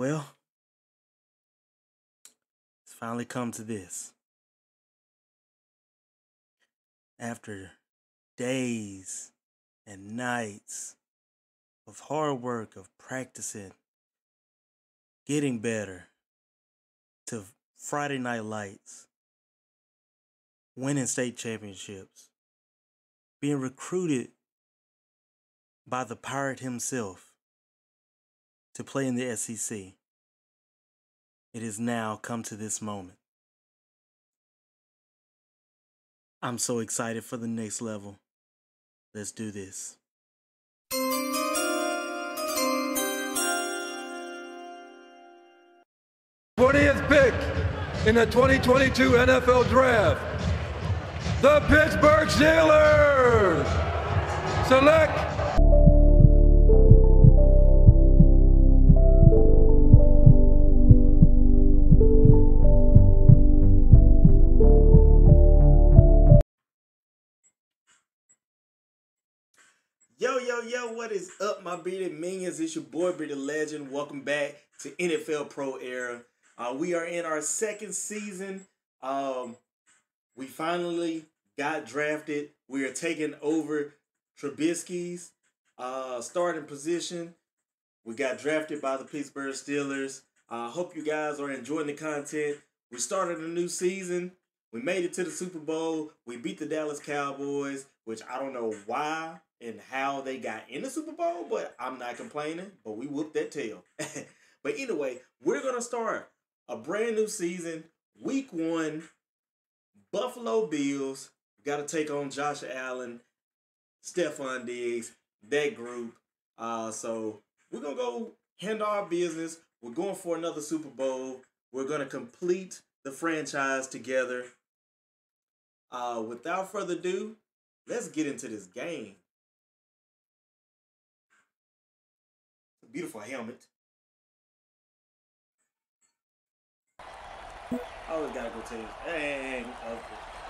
Well, it's finally come to this. After days and nights of hard work, of practicing, getting better, to Friday Night Lights, winning state championships, being recruited by the Pirate himself to play in the SEC, it has now come to this moment. I'm so excited for the next level. Let's do this. Pick in the 2022 NFL Draft, the Pittsburgh Steelers select. Yo, what is up, my bearded minions? It's your boy, bearded legend. Welcome back to NFL Pro Era. We are in our second season. We finally got drafted. We are taking over Trubisky's starting position. We got drafted by the Pittsburgh Steelers. I hope you guys are enjoying the content. We started a new season. We made it to the Super Bowl. We beat the Dallas Cowboys, which I don't know why and how they got in the Super Bowl, but I'm not complaining. But we whooped that tail. But anyway, we're going to start a brand new season, week one, Buffalo Bills. Got to take on Josh Allen, Stephon Diggs, that group. So we're going to go handle our business. We're going for another Super Bowl. We're going to complete the franchise together. Without further ado, let's get into this game. Beautiful helmet. I always gotta go change. Dang, of course.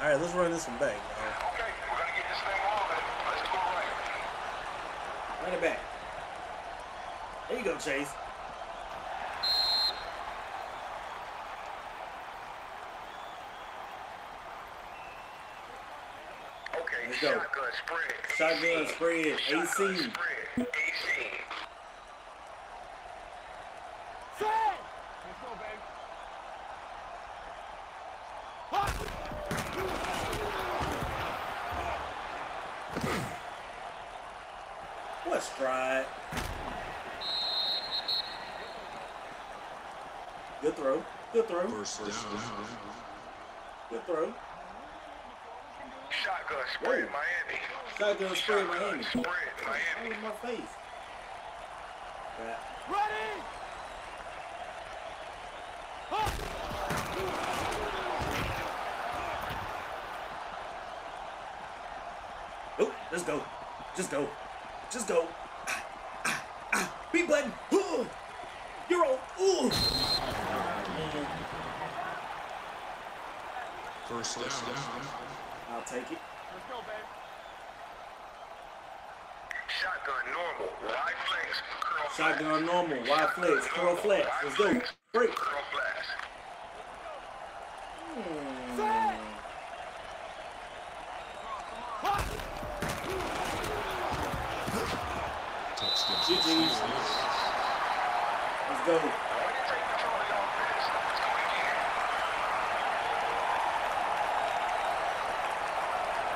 All right, let's run this one back. Okay, we're gonna get this thing rolling. Let's go right. Run it back. There you go, Chase. Let's go. Shotgun spread. Shotgun AC. Spread. AC. What stride? Good throw. Good throw. Good throw. Shotgun spread. Whoa. Miami. Shotgun spread. Miami. Spread Miami. In my face. Right. Ready. Huh. Oh, let's go. Just go. Just go. Ah, ah, ah. B button. Ooh. You're on. Ooh. First down. I'll take it. Let's go, babe. Shotgun normal, wide flex, curl. Shotgun normal, wide flex, curl flex. Let's go. Break. Curl flex. Set. GG's. Let's go.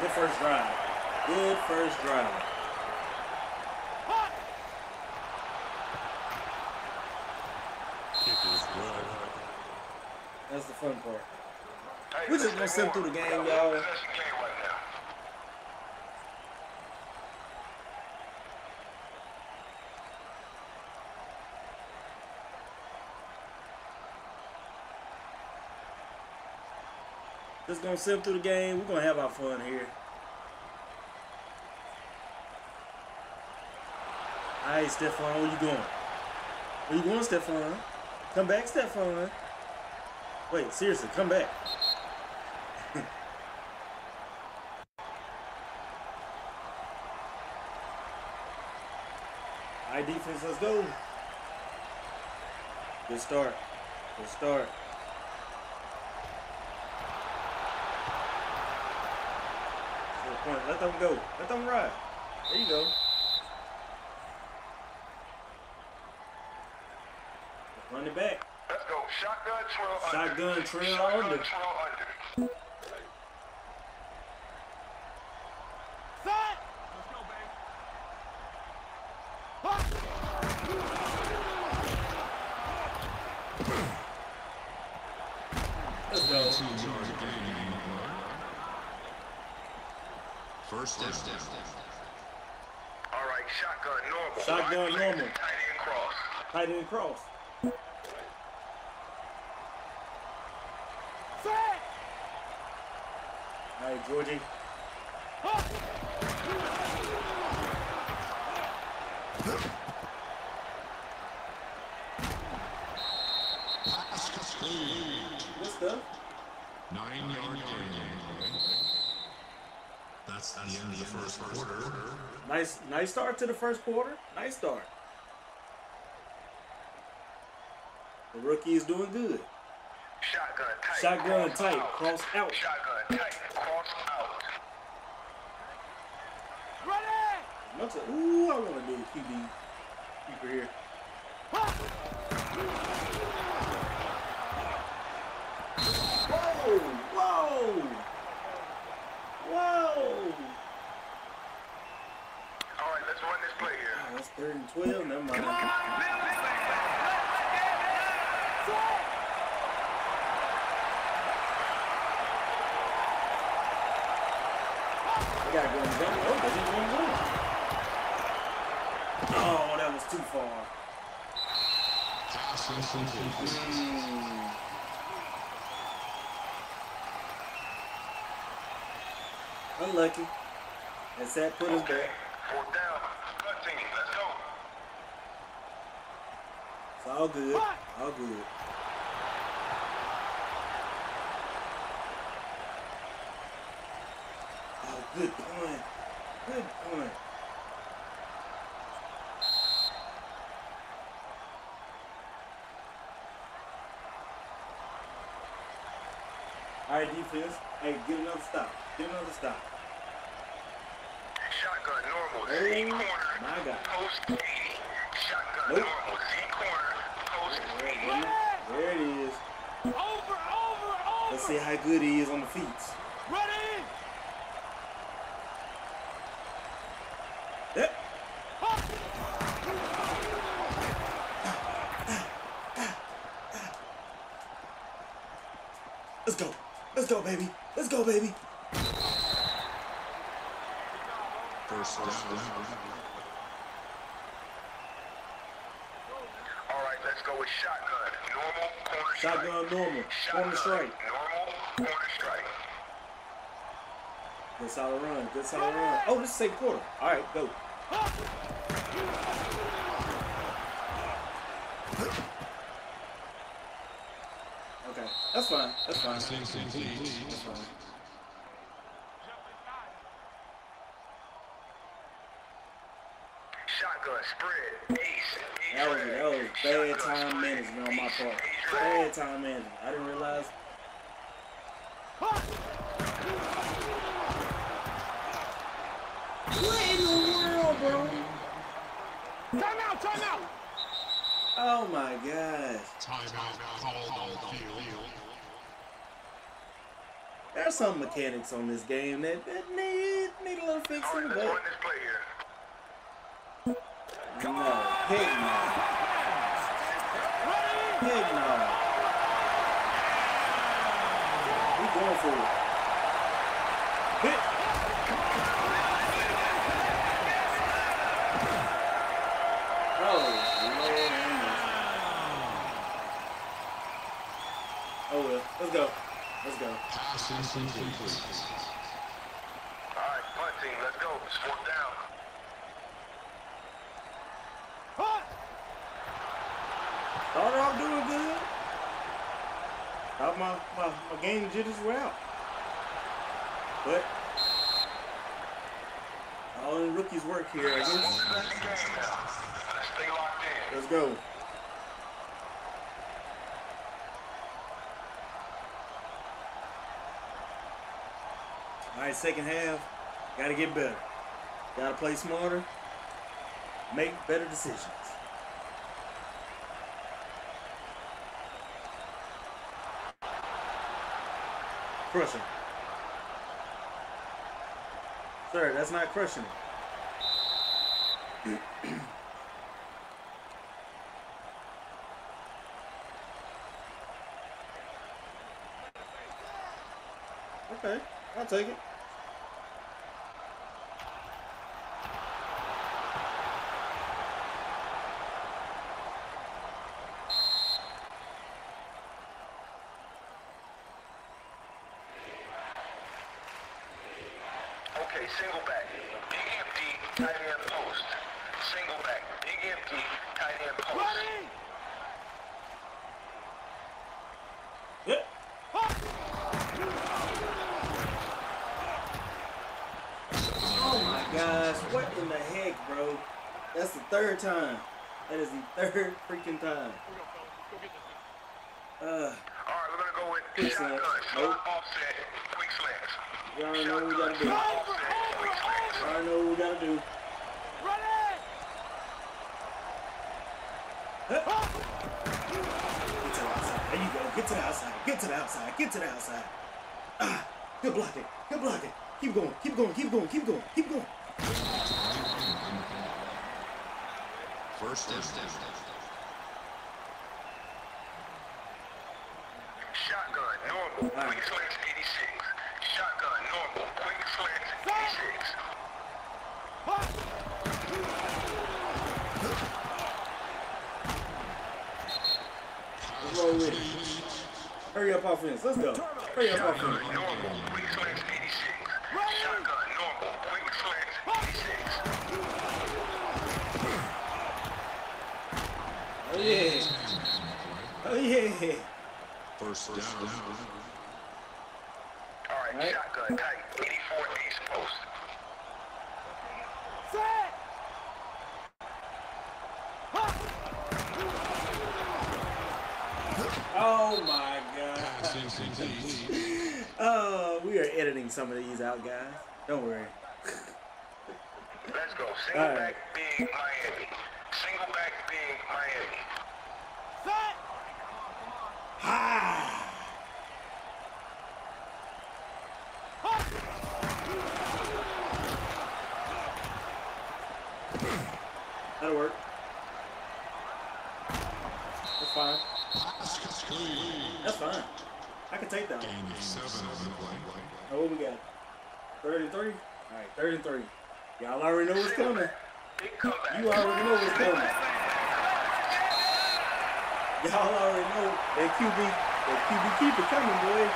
Good first drive. Good first drive. That's the fun part. Hey, we're just gonna sit through the game, y'all. Right, just gonna sit through the game. We're gonna have our fun here. All right, Stephon, where you going? Where you going, Stephon? Come back, Stephon. Wait, seriously, come back. All right, defense, let's go. Good start. Good start. Point. Let them go. Let them ride. There you go. Run it back. Let's go. Shotgun trail under. Shotgun trail under. Set. Let's go, baby. Let's go. First step. All right, shotgun normal. Shotgun normal. Tight end cross. Tight end cross. All right, Georgie. What's the? 9 yard game. That's the end of the first quarter. Nice start to the first quarter. Nice start. The rookie is doing good. Shotgun tight, cross out. Shotgun tight, cross out. Ready! Ooh, I want to do a QB keeper here. Whoa! Whoa! Whoa! All right, let's run this play here. Oh, that's 3rd and 12. Never mind. Come on! I gotta go and jump. Oh, they didn't want to win. Oh, that was too far. Unlucky. That's that put us back. 4th down. 13. Let's go. It's all good. All good. Good point. Good point. All right, defense. Hey, get another stop. Get another stop. Shotgun normal. Z corner. My God. Post 80. Shotgun normal. Z corner. Post 80. There it is. Over. Let's see how good he is on the feet. Ready. Let's go. Let's go, baby. Let's go, baby. All right, let's go with shotgun. Normal corner strike. Shotgun normal. Corner strike. Normal corner strike. Good solid run. Good solid run. Oh, this is 8th quarter. All right, go. Okay, that's fine. That's fine. That's fine. Shotgun spread. That was bad time management on my part. Bad time management. I didn't realize. What in the world, bro? Timeout! Timeout! Oh my God! Timeout called on field. There's some mechanics on this game that need a little fixing, but. Come on! Pig now! Pig now! We're going for it. Hit! Oh well, let's go. Let's go. Alright, punt team, let's go. It's 4th down. Punt! Thought my game jitters were out. But all the rookies work here, I guess. Stay locked in. Let's go. All right, second half, gotta get better. Gotta play smarter, make better decisions. Crushing. Sir, that's not crushing it. Okay, I'll take it. Single back, big empty, tight end post. Single back, big empty, tight end post. Yeah. Oh my gosh, what in the heck, bro? That's the third time. That is the third freaking time. Alright, we're gonna go with shotgun, slot offset, quick slash. Y'all know what we gotta do. I know what we gotta do. Run it! Get to the outside. There you go. Get to the outside. Get to the outside. Get to the outside. Ah, good blocking. Good blocking. Keep going. Keep going. Keep going. Keep going. Keep going. First instance. Shotgun normal. Right. Quick slash 86. Shotgun normal. Quick slash 86. Let's roll with it. Hurry up, offense. Let's go. Hurry up, offense. Shotgun normal, quick slash 86. Shotgun normal, quick slash 86. Oh yeah. Oh yeah. First down. All right, shotgun tight. 84 East post. Set! Oh my god. Oh, we are editing some of these out, guys. Don't worry. Let's go. Single right. Back big Miami. Single back big Miami. Set! Ha! That'll work. That's fine. That's fine. I can take that one. Oh, what we got? 33? Alright, 33. Y'all already know what's coming. You already know what's coming. Y'all already know that QB keep it coming, boy.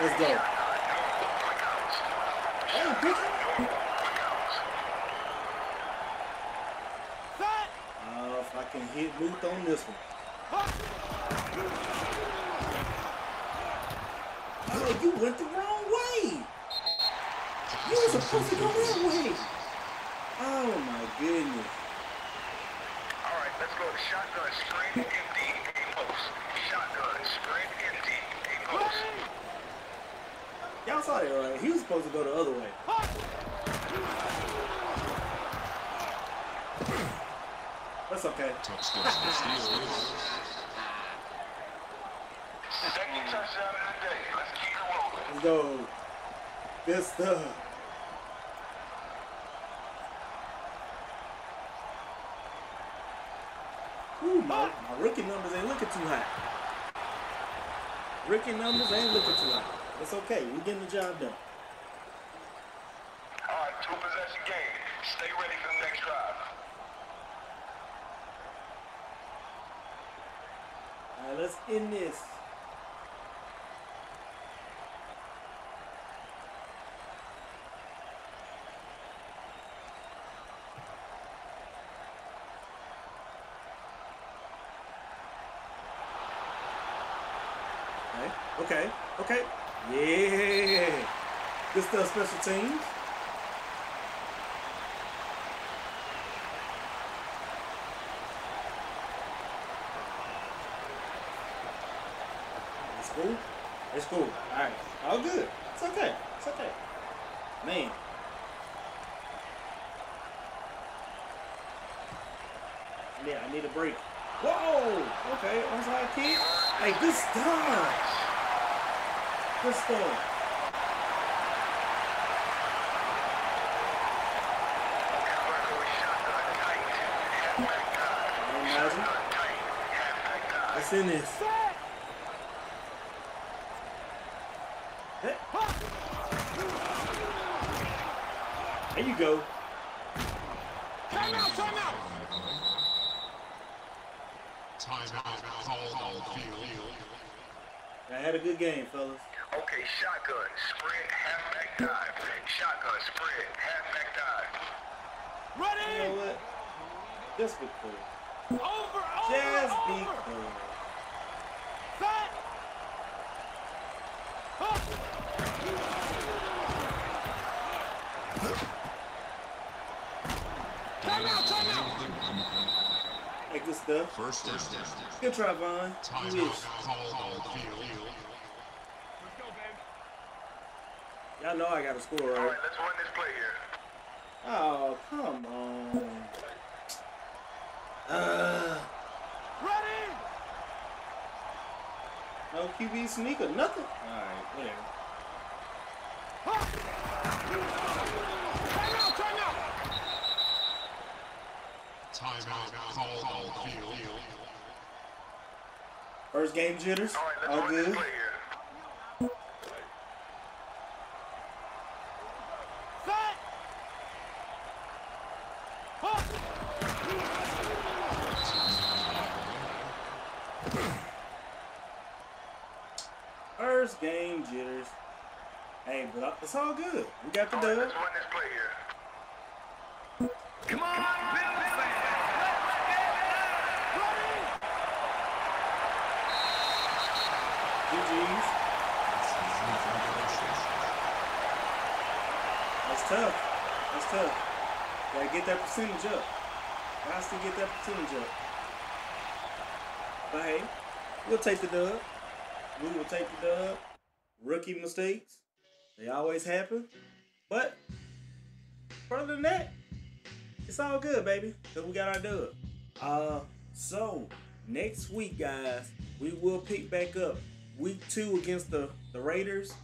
Let's go. Oh, pick it. Oh, if I can hit Booth on this one. Oh, you went the wrong way. You were supposed to go that way. Oh, my goodness. All right, let's go. Shotgun, sprint, empty, a post. Shotgun, sprint, empty, a post. Y'all saw that, right? He was supposed to go the other way. That's okay. Let's go. Good stuff. Ooh, My rookie numbers ain't looking too high. Rookie numbers ain't looking too high. It's okay. We're getting the job done. All right, two possession game. Stay ready for the next drive. All right, let's end this. Okay, okay. Yeah. Good stuff, special teams. It's cool. It's cool. Alright. All good. It's okay. It's okay. Man. Yeah, I need a break. Whoa! Okay, onside kick. Hey, good stuff. Good stuff. That's in this. There you go. Time out, time out. Time out. I had a good game, fellas. Okay, shotgun, spread, halfback dive. Shotgun, spread, halfback dive. Ready? You know what? Just be cool. Over, over, just be cool. Set. Time out, time out. Hey, good stuff. First. Good try, Vaughn. Y'all know I got to score, right? All right, let's run this play here. Oh, come on. Ready? No QB sneaker, nothing. All right, whatever. Timeout, timeout. Timeout. First game jitters. All right, let's run this play here. First game jitters. Hey, but it's all good. We got the dub. Let's run this play here. Come on, Bill. GG's. That's tough. That's tough. Gotta get that percentage up. Gotta still get that percentage up. But hey, we'll take the dub. We will take the dub. Rookie mistakes. They always happen. But further than that, it's all good, baby. Because we got our dub. So next week, guys, we will pick back up week 2 against the Raiders.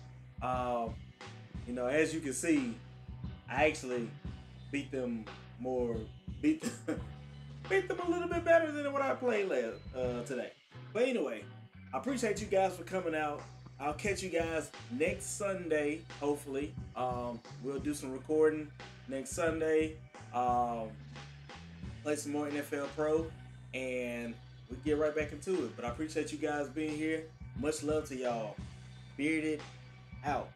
You know, as you can see, I actually beat them beat them a little bit better than what I played last today. But anyway. I appreciate you guys for coming out. I'll catch you guys next Sunday, hopefully. We'll do some recording next Sunday. Play some more NFL Pro, and we'll get right back into it. But I appreciate you guys being here. Much love to y'all. Bearded out.